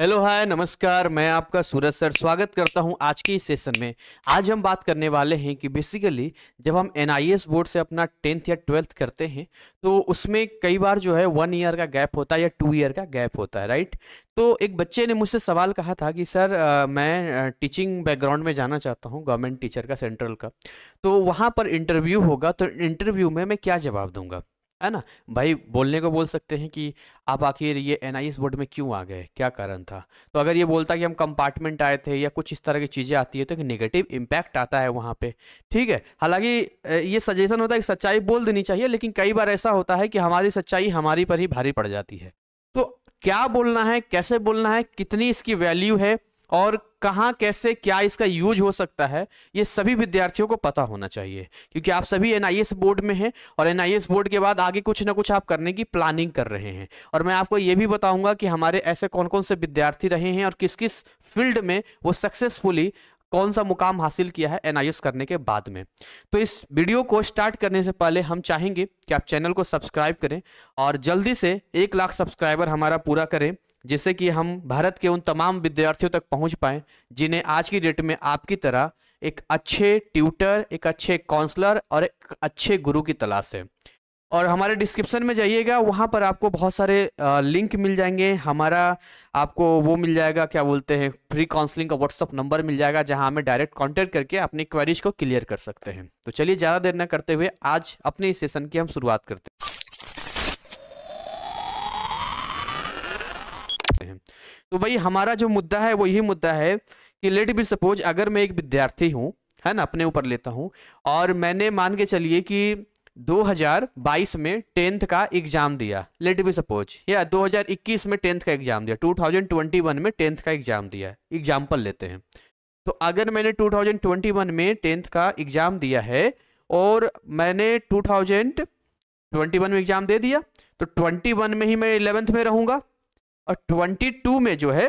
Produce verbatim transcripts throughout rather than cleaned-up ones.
Hello hi नमस्कार, मैं आपका सूरज सर स्वागत करता हूं आज के इस सेशन में। आज हम बात करने वाले हैं कि बेसिकली जब हम एनआईएस बोर्ड से अपना टेंथ या ट्वेल्थ करते हैं तो उसमें कई बार जो है वन ईयर का गैप होता है या टू ईयर का गैप होता है, राइट। तो एक बच्चे ने मुझसे सवाल कहा था कि सर आ, मैं टीचिंग बैकग्राउंड में जाना चाहता हूँ, गवर्नमेंट टीचर का, सेंट्रल का, तो वहाँ पर इंटरव्यू होगा तो इंटरव्यू में मैं क्या जवाब दूँगा, है ना। भाई बोलने को बोल सकते हैं कि आप आखिर ये एनआईएस बोर्ड में क्यों आ गए, क्या कारण था। तो अगर ये बोलता कि हम कंपार्टमेंट आए थे या कुछ इस तरह की चीज़ें आती है तो एक नेगेटिव इम्पैक्ट आता है वहाँ पे, ठीक है। हालांकि ये सजेशन होता है कि सच्चाई बोल देनी चाहिए, लेकिन कई बार ऐसा होता है कि हमारी सच्चाई हमारी पर ही भारी पड़ जाती है। तो क्या बोलना है, कैसे बोलना है, कितनी इसकी वैल्यू है और कहाँ कैसे क्या इसका यूज हो सकता है, ये सभी विद्यार्थियों को पता होना चाहिए, क्योंकि आप सभी एनआईएस बोर्ड में हैं और एनआईएस बोर्ड के बाद आगे कुछ ना कुछ आप करने की प्लानिंग कर रहे हैं। और मैं आपको ये भी बताऊंगा कि हमारे ऐसे कौन कौन से विद्यार्थी रहे हैं और किस किस फील्ड में वो सक्सेसफुली कौन सा मुकाम हासिल किया है एनआईएस करने के बाद में। तो इस वीडियो को स्टार्ट करने से पहले हम चाहेंगे कि आप चैनल को सब्सक्राइब करें और जल्दी से एक लाख सब्सक्राइबर हमारा पूरा करें, जिससे कि हम भारत के उन तमाम विद्यार्थियों तक पहुंच पाएं जिन्हें आज की डेट में आपकी तरह एक अच्छे ट्यूटर, एक अच्छे काउंसलर और एक अच्छे गुरु की तलाश है। और हमारे डिस्क्रिप्शन में जाइएगा, वहां पर आपको बहुत सारे आ, लिंक मिल जाएंगे। हमारा आपको वो मिल जाएगा, क्या बोलते हैं, फ्री काउंसलिंग का व्हाट्सअप नंबर मिल जाएगा, जहां हमें डायरेक्ट कांटेक्ट करके अपनी क्वेरीज को क्लियर कर सकते हैं। तो चलिए ज़्यादा देर न करते हुए आज अपने इस सेशन की हम शुरुआत करते हैं। तो भाई हमारा जो मुद्दा है वो यही मुद्दा है कि लेट बी सपोज अगर मैं एक विद्यार्थी हूँ, है ना, अपने ऊपर लेता हूँ और मैंने मान के चलिए कि दो हज़ार बाईस में टेंथ का एग्जाम दिया, लेट बी सपोज, या दो हज़ार इक्कीस में टेंथ का एग्जाम दिया, दो हज़ार इक्कीस में टेंथ का एग्जाम दिया, एग्जाम्पल लेते हैं। तो अगर मैंने दो हज़ार इक्कीस में टेंथ का एग्जाम दिया है और मैंने दो हज़ार इक्कीस में एग्जाम दे दिया तो इक्कीस में ही मैं इलेवेंथ में रहूँगा और बाईस में जो है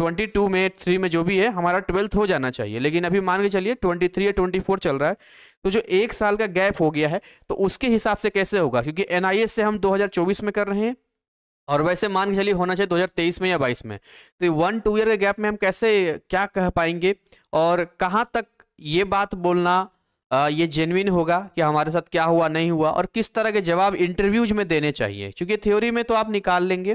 बाईस में तीन में जो भी है हमारा ट्वेल्थ हो जाना चाहिए, लेकिन अभी मान के चलिए तेईस या चौबीस चल रहा है, तो जो एक साल का गैप हो गया है तो उसके हिसाब से कैसे होगा, क्योंकि एनआईएस से हम दो हज़ार चौबीस में कर रहे हैं और वैसे मान के चलिए होना चाहिए दो हज़ार तेईस में या बाईस में। तो वन टू ईयर के गैप में हम कैसे क्या कह पाएंगे और कहाँ तक ये बात बोलना आ, ये जेन्युइन होगा कि हमारे साथ क्या हुआ नहीं हुआ और किस तरह के जवाब इंटरव्यूज में देने चाहिए, क्योंकि थ्योरी में तो आप निकाल लेंगे,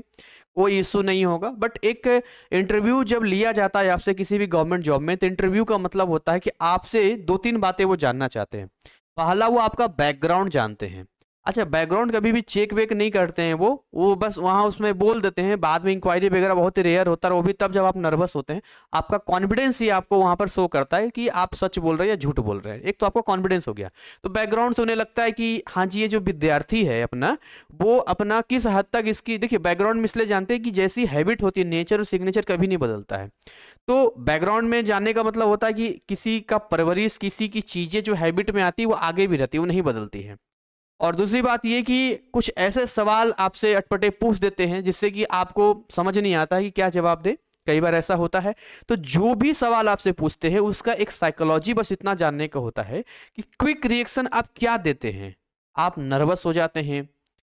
कोई इशू नहीं होगा, बट एक इंटरव्यू जब लिया जाता है आपसे किसी भी गवर्नमेंट जॉब में तो इंटरव्यू का मतलब होता है कि आपसे दो तीन बातें वो जानना चाहते हैं। पहला, वो आपका बैकग्राउंड जानते हैं। अच्छा, बैकग्राउंड कभी भी चेक वेक नहीं करते हैं वो वो बस वहाँ उसमें बोल देते हैं, बाद में इंक्वायरी वगैरह बहुत ही रेयर होता है, वो भी तब जब आप नर्वस होते हैं। आपका कॉन्फिडेंस ही आपको वहाँ पर शो करता है कि आप सच बोल रहे हैं या झूठ बोल रहे हैं। एक तो आपको कॉन्फिडेंस हो गया, तो बैकग्राउंड से उन्हें लगता है कि हाँ जी ये जो विद्यार्थी है अपना, वो अपना किस हद तक इसकी, देखिए बैकग्राउंड में इसलिए जानते हैं कि जैसी हैबिट होती है, नेचर और सिग्नेचर कभी नहीं बदलता है। तो बैकग्राउंड में जानने का मतलब होता है कि किसी का परवरिश, किसी की चीज़ें जो हैबिट में आती है वो आगे भी रहती है, वो नहीं बदलती है। और दूसरी बात ये कि कुछ ऐसे सवाल आपसे अटपटे पूछ देते हैं जिससे कि आपको समझ नहीं आता कि क्या जवाब दे, कई बार ऐसा होता है। तो जो भी सवाल आपसे पूछते हैं उसका एक साइकोलॉजी बस इतना जानने का होता है कि क्विक रिएक्शन आप क्या देते हैं। आप नर्वस हो जाते हैं,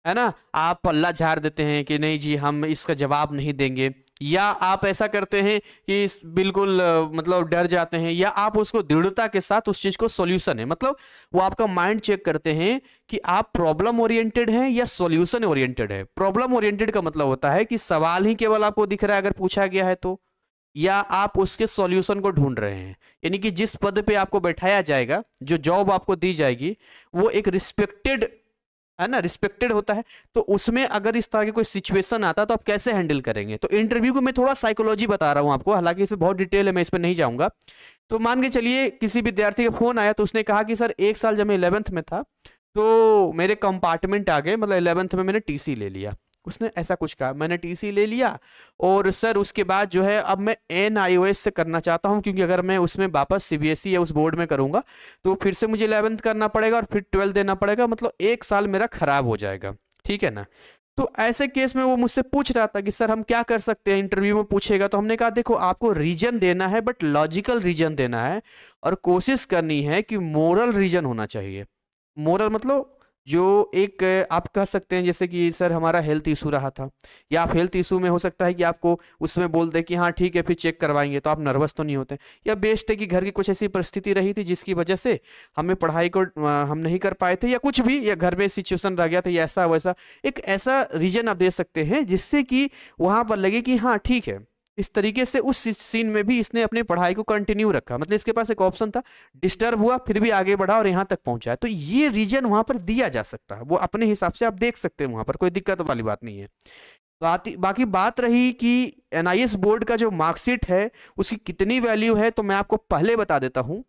है ना, आप पल्ला झाड़ देते हैं कि नहीं जी हम इसका जवाब नहीं देंगे, या आप ऐसा करते हैं कि बिल्कुल मतलब डर जाते हैं, या आप उसको दृढ़ता के साथ उस चीज़ को सॉल्यूशन है, मतलब वो आपका माइंड चेक करते हैं कि आप प्रॉब्लम ओरिएंटेड हैं या सॉल्यूशन ओरिएंटेड है। प्रॉब्लम ओरिएंटेड का मतलब होता है कि सवाल ही केवल आपको दिख रहा है अगर पूछा गया है तो, या आप उसके सॉल्यूशन को ढूंढ रहे हैं, यानी कि जिस पद पे आपको बैठाया जाएगा, जो जॉब आपको दी जाएगी, वो एक रिस्पेक्टेड, है ना, रिस्पेक्टेड होता है। तो उसमें अगर इस तरह की कोई सिचुएशन आता है तो आप कैसे हैंडल करेंगे। तो इंटरव्यू को मैं थोड़ा साइकोलॉजी बता रहा हूँ आपको, हालांकि इसमें बहुत डिटेल है, मैं इस पर नहीं जाऊँगा। तो मान के चलिए किसी विद्यार्थी का फोन आया तो उसने कहा कि सर एक साल जब मैं इलेवेंथ में था तो मेरे कंपार्टमेंट आ गए, मतलब इलेवेंथ में मैंने टी सी ले लिया, उसने ऐसा कुछ कहा, मैंने टी सी ले लिया और सर उसके बाद जो है अब मैं एन आई ओ एस से करना चाहता हूँ, क्योंकि अगर मैं उसमें वापस सी बी एस ई या उस बोर्ड में करूँगा तो फिर से मुझे इलेवेंथ करना पड़ेगा और फिर ट्वेल्थ देना पड़ेगा, मतलब एक साल मेरा खराब हो जाएगा, ठीक है ना। तो ऐसे केस में वो मुझसे पूछ रहा था कि सर हम क्या कर सकते हैं, इंटरव्यू में पूछेगा। तो हमने कहा देखो आपको रीजन देना है, बट लॉजिकल रीजन देना है और कोशिश करनी है कि मोरल रीजन होना चाहिए। मोरल मतलब जो एक आप कह सकते हैं जैसे कि सर हमारा हेल्थ इशू रहा था, या आप हेल्थ इशू में हो सकता है कि आपको उसमें बोल दे कि हाँ ठीक है फिर चेक करवाएंगे, तो आप नर्वस तो नहीं होते। या बेस्ट है कि घर की कुछ ऐसी परिस्थिति रही थी जिसकी वजह से हमें पढ़ाई को हम नहीं कर पाए थे, या कुछ भी, या घर में सिचुएशन रह गया था, या ऐसा वैसा एक ऐसा रीजन आप दे सकते हैं जिससे कि वहाँ पर लगे कि हाँ ठीक है। इस तरीके से उस सीन में भी इसने अपने पढ़ाई को कंटिन्यू रखा, मतलब इसके पास एक ऑप्शन था, डिस्टर्ब हुआ फिर भी आगे बढ़ा और यहाँ तक पहुँचा है। तो ये रीजन वहाँ पर दिया जा सकता है, वो अपने हिसाब से आप देख सकते हैं, वहाँ पर कोई दिक्कत वाली बात नहीं है। बात बाकी बात रही कि एन आई एस बोर्ड का जो मार्कशीट है उसकी कितनी वैल्यू है, तो मैं आपको पहले बता देता हूँ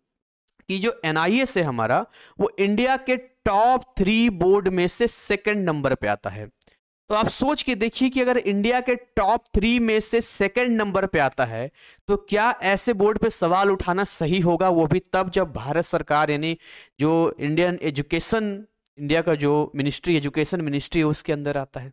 कि जो एन आई एस है हमारा वो इंडिया के टॉप थ्री बोर्ड में से सेकेंड नंबर पर आता है। तो आप सोच के देखिए कि अगर इंडिया के टॉप थ्री में से सेकंड नंबर पे आता है तो क्या ऐसे बोर्ड पे सवाल उठाना सही होगा, वो भी तब जब भारत सरकार यानी जो इंडियन एजुकेशन, इंडिया का जो मिनिस्ट्री एजुकेशन मिनिस्ट्री है उसके अंदर आता है।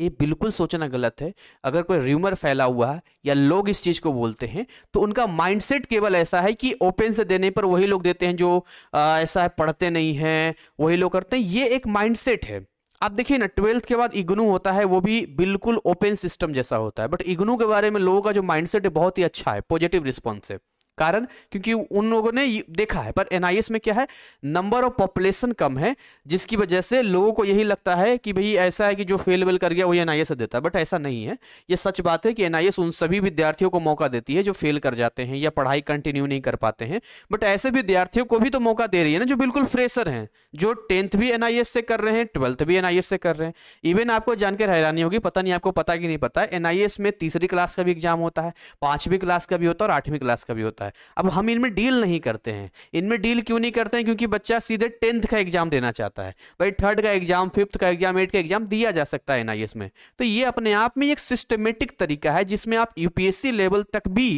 ये बिल्कुल सोचना गलत है। अगर कोई र्यूमर फैला हुआ है या लोग इस चीज़ को बोलते हैं तो उनका माइंडसेट केवल ऐसा है कि ओपन से देने पर वही लोग देते हैं जो आ, ऐसा है पढ़ते नहीं हैं, वही लोग करते हैं, ये एक माइंडसेट है। आप देखिए ना, ट्वेल्थ के बाद इग्नू होता है, वो भी बिल्कुल ओपन सिस्टम जैसा होता है, बट इग्नू के बारे में लोगों का जो माइंडसेट है बहुत ही अच्छा है, पॉजिटिव रिस्पॉन्स है। कारण क्योंकि उन लोगों ने देखा है। पर एन आई एस में क्या है, नंबर ऑफ पॉपुलेशन कम है, जिसकी वजह से लोगों को यही लगता है कि भाई ऐसा है कि जो फेल वेल कर गया वही एन आई एस देता है, बट ऐसा नहीं है। ये सच बात है कि एन आई एस उन सभी विद्यार्थियों को मौका देती है जो फेल कर जाते हैं या पढ़ाई कंटिन्यू नहीं कर पाते हैं, बट ऐसे विद्यार्थियों को भी तो मौका दे रही है ना जो बिल्कुल फ्रेशर हैं, जो टेंथ भी एन आई एस से कर रहे हैं, ट्वेल्थ भी एन आई एस से कर रहे हैं। इवन आपको जानकर हैरानी होगी, पता नहीं आपको पता कि नहीं पता, एन आई एस में तीसरी क्लास का भी एग्जाम होता है, पांचवी क्लास का भी होता है और आठवीं क्लास का भी होता है। अब हम इनमें डील नहीं करते हैं। इनमें डील क्यों नहीं करते हैं? क्योंकि बच्चा सीधे टेंथ का एग्जाम देना चाहता है। भाई थर्ड का एग्जाम, फिफ्थ का एग्जाम, एट का एग्जाम दिया जा सकता है एन आई एस में। तो ये अपने आप में एक सिस्टमेटिक तरीका है जिसमें आप U P S C level तक भी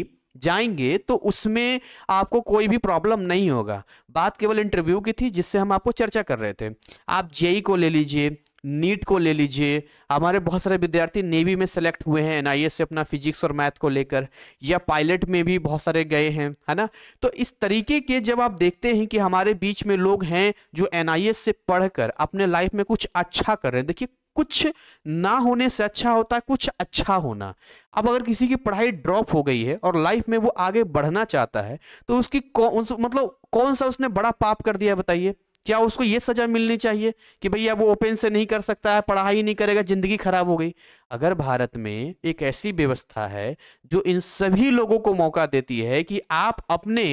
जाएंगे तो उसमें आपको कोई भी प्रॉब्लम नहीं होगा। बात केवल इंटरव्यू की थी जिससे हम आपको चर्चा कर रहे थे। आप जे ई को ले लीजिए, नीट को ले लीजिए, हमारे बहुत सारे विद्यार्थी नेवी में सेलेक्ट हुए हैं एन आई एस से अपना फिजिक्स और मैथ को लेकर, या पायलट में भी बहुत सारे गए हैं, है ना। तो इस तरीके के जब आप देखते हैं कि हमारे बीच में लोग हैं जो एन आई एस से पढ़कर अपने लाइफ में कुछ अच्छा कर रहे हैं। देखिए, कुछ ना होने से अच्छा होता है कुछ अच्छा होना। अब अगर किसी की पढ़ाई ड्रॉप हो गई है और लाइफ में वो आगे बढ़ना चाहता है तो उसकी कौन मतलब कौन सा उसने बड़ा पाप कर दिया, बताइए? क्या उसको ये सजा मिलनी चाहिए कि भैया वो ओपन से नहीं कर सकता है, पढ़ाई नहीं करेगा, जिंदगी खराब हो गई? अगर भारत में एक ऐसी व्यवस्था है जो इन सभी लोगों को मौका देती है कि आप अपने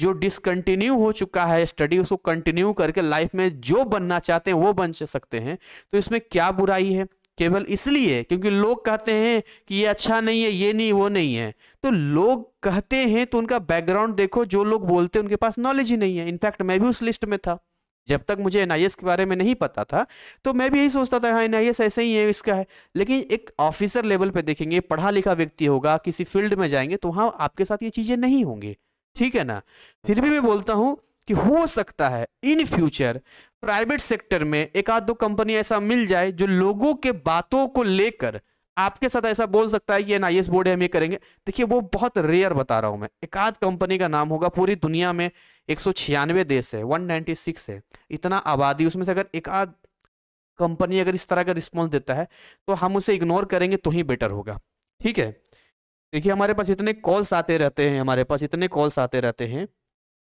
जो डिसकंटिन्यू हो चुका है स्टडी उसको कंटिन्यू करके लाइफ में जो बनना चाहते हैं वो बन सकते हैं, तो इसमें क्या बुराई है? केवल इसलिए क्योंकि लोग कहते हैं कि ये अच्छा नहीं है, ये नहीं, वो नहीं है। तो लोग कहते हैं तो उनका बैकग्राउंड देखो, जो लोग बोलते हैं उनके पास नॉलेज ही नहीं है। इनफैक्ट मैं भी उस लिस्ट में था, जब तक मुझे एन आई एस के बारे में नहीं पता था तो मैं भी यही सोचता था हाँ एन आई एस ऐसे ही है, इसका है। लेकिन एक ऑफिसर लेवल पे देखेंगे, पढ़ा लिखा व्यक्ति होगा, किसी फील्ड में जाएंगे तो वहाँ आपके साथ ये चीज़ें नहीं होंगी, ठीक है ना। फिर भी मैं बोलता हूँ कि हो सकता है इन फ्यूचर प्राइवेट सेक्टर में एक आध दो कंपनी ऐसा मिल जाए जो लोगों के बातों को लेकर आपके साथ ऐसा बोल सकता है कि एन आई एस बोर्ड है, हम ये करेंगे। देखिए, वो बहुत रेयर बता रहा हूँ मैं, एक आध कंपनी का नाम होगा। पूरी दुनिया में एक सौ छियानवे देश है, एक सौ छियानवे है, इतना आबादी, उसमें से अगर एक आध कंपनी अगर इस तरह का रिस्पॉन्स देता है तो हम उसे इग्नोर करेंगे तो ही बेटर होगा, ठीक है। देखिए, हमारे पास इतने कॉल्स आते रहते हैं, हमारे पास इतने कॉल्स आते रहते हैं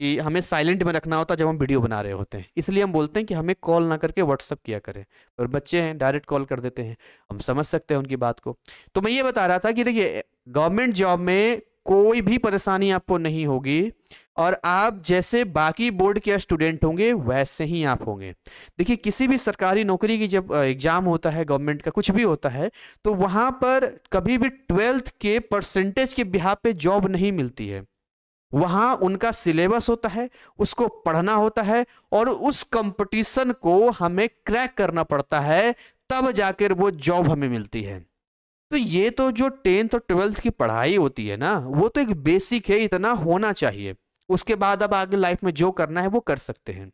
कि हमें साइलेंट में रखना होता है जब हम वीडियो बना रहे होते हैं। इसलिए हम बोलते हैं कि हमें कॉल ना करके व्हाट्सअप किया करें, पर बच्चे हैं डायरेक्ट कॉल कर देते हैं। हम समझ सकते हैं उनकी बात को। तो मैं ये बता रहा था कि देखिए, गवर्नमेंट जॉब में कोई भी परेशानी आपको नहीं होगी और आप जैसे बाकी बोर्ड के स्टूडेंट होंगे वैसे ही आप होंगे। देखिए, किसी भी सरकारी नौकरी की जब एग्ज़ाम होता है, गवर्नमेंट का कुछ भी होता है, तो वहाँ पर कभी भी ट्वेल्थ के परसेंटेज के बिहाफ पे जॉब नहीं मिलती है। वहाँ उनका सिलेबस होता है, उसको पढ़ना होता है और उस कंपटीशन को हमें क्रैक करना पड़ता है, तब जाकर वो जॉब हमें मिलती है। तो ये तो जो टेंथ और ट्वेल्थ की पढ़ाई होती है ना, वो तो एक बेसिक है, इतना होना चाहिए। उसके बाद अब आगे लाइफ में जो करना है वो कर सकते हैं,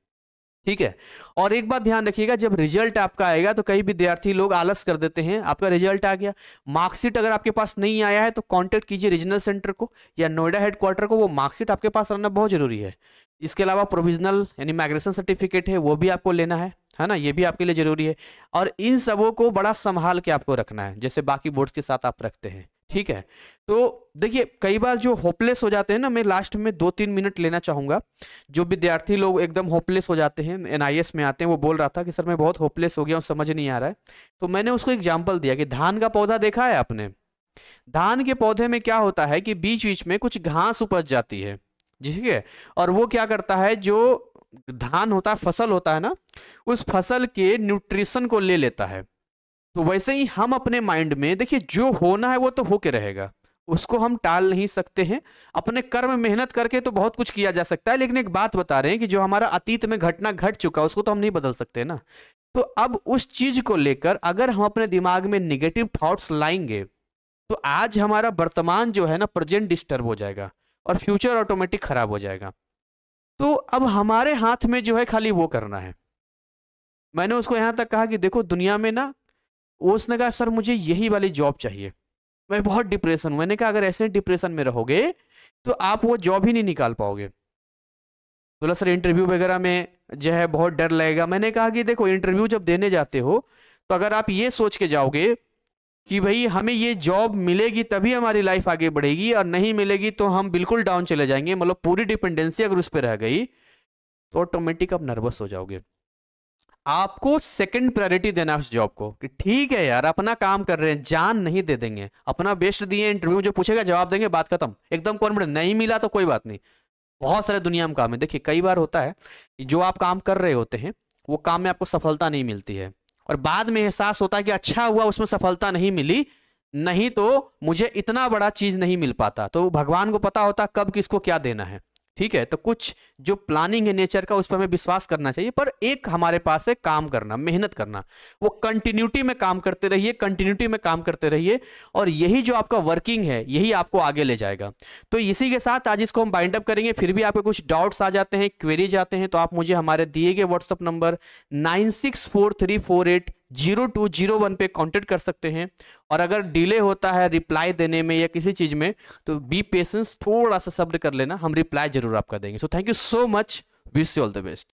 ठीक है। और एक बात ध्यान रखिएगा, जब रिजल्ट आपका आएगा तो कई विद्यार्थी लोग आलस कर देते हैं। आपका रिजल्ट आ गया, मार्कशीट अगर आपके पास नहीं आया है तो कांटेक्ट कीजिए रीजनल सेंटर को या नोएडा हेडक्वार्टर को, वो मार्कशीट आपके पास रहना बहुत जरूरी है। इसके अलावा प्रोविजनल यानी माइग्रेशन सर्टिफिकेट है, वो भी आपको लेना है, है ना, ये भी आपके लिए जरूरी है। और इन सबों को बड़ा संभाल के आपको रखना है, जैसे बाकी बोर्ड्स के साथ आप रखते हैं, ठीक है। तो देखिए कई बार जो होपलेस हो जाते हैं ना, मैं लास्ट में दो तीन मिनट लेना चाहूँगा। जो विद्यार्थी लोग एकदम होपलेस हो जाते हैं, एनआईएस में आते हैं, वो बोल रहा था कि सर मैं बहुत होपलेस हो गया हूँ, समझ नहीं आ रहा है। तो मैंने उसको एग्जाम्पल दिया कि धान का पौधा देखा है आपने, धान के पौधे में क्या होता है कि बीच बीच में कुछ घास उपज जाती है, ठीक है। और वो क्या करता है, जो धान होता है, फसल होता है ना, उस फसल के न्यूट्रिशन को ले लेता है। तो वैसे ही हम अपने माइंड में, देखिए जो होना है वो तो होके रहेगा, उसको हम टाल नहीं सकते हैं। अपने कर्म मेहनत करके तो बहुत कुछ किया जा सकता है, लेकिन एक बात बता रहे हैं कि जो हमारा अतीत में घटना घट चुका है उसको तो हम नहीं बदल सकते ना। तो अब उस चीज को लेकर अगर हम अपने दिमाग में निगेटिव थॉट्स लाएंगे तो आज हमारा वर्तमान जो है ना, प्रेजेंट डिस्टर्ब हो जाएगा और फ्यूचर ऑटोमेटिक खराब हो जाएगा। तो अब हमारे हाथ में जो है खाली वो करना है। मैंने उसको यहाँ तक कहा कि देखो दुनिया में ना, उसने कहा सर मुझे यही वाली जॉब चाहिए, मैं बहुत डिप्रेशन हूँ। मैंने कहा अगर ऐसे डिप्रेशन में रहोगे तो आप वो जॉब ही नहीं निकाल पाओगे। बोला सर इंटरव्यू वगैरह में जो है बहुत डर लगेगा। मैंने कहा कि देखो इंटरव्यू जब देने जाते हो तो अगर आप ये सोच के जाओगे कि भाई हमें ये जॉब मिलेगी तभी हमारी लाइफ आगे बढ़ेगी और नहीं मिलेगी तो हम बिल्कुल डाउन चले जाएंगे, मतलब पूरी डिपेंडेंसी अगर उस पर रह गई तो ऑटोमेटिक आप नर्वस हो जाओगे। आपको सेकंड प्रायोरिटी देना उस जॉब को कि ठीक है यार अपना काम कर रहे हैं, जान नहीं दे देंगे, अपना बेस्ट दिए, इंटरव्यू जो पूछेगा जवाब देंगे, बात खत्म, एकदम कॉन्फिडेंस। नहीं मिला तो कोई बात नहीं, बहुत सारे दुनिया में काम है। देखिए कई बार होता है जो आप काम कर रहे होते हैं वो काम में आपको सफलता नहीं मिलती है और बाद में एहसास होता है कि अच्छा हुआ उसमें सफलता नहीं मिली, नहीं तो मुझे इतना बड़ा चीज नहीं मिल पाता। तो भगवान को पता होता कब किसको क्या देना है, ठीक है। तो कुछ जो प्लानिंग है नेचर का उस पर हमें विश्वास करना चाहिए, पर एक हमारे पास है काम करना, मेहनत करना, वो कंटिन्यूटी में काम करते रहिए, कंटिन्यूटी में काम करते रहिए और यही जो आपका वर्किंग है यही आपको आगे ले जाएगा। तो इसी के साथ आज इसको हम बाइंड अप करेंगे। फिर भी आपके कुछ डाउट्स आ जाते हैं, क्वेरीज आते हैं तो आप मुझे हमारे दिए गए WhatsApp number nine six four three four eight zero two zero one पे कांटेक्ट कर सकते हैं। और अगर डिले होता है रिप्लाई देने में या किसी चीज में तो बी पेशेंस, थोड़ा सा सब्र कर लेना, हम रिप्लाई जरूर आपका देंगे। So thank you so much, wish you all the best.